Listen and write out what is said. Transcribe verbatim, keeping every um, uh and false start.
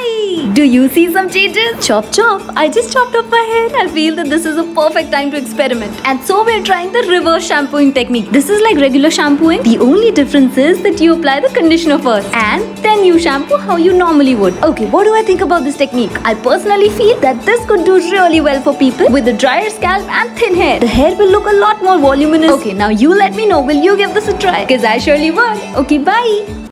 Hi! Do you see some changes? Chop chop! I just chopped off my hair. I feel that this is a perfect time to experiment. And so we are trying the reverse shampooing technique. This is like regular shampooing. The only difference is that you apply the conditioner first and then you shampoo how you normally would. Okay, what do I think about this technique? I personally feel that this could do really well for people with a drier scalp and thin hair. The hair will look a lot more voluminous. Okay, now you let me know. Will you give this a try? Because I surely would. Okay, bye!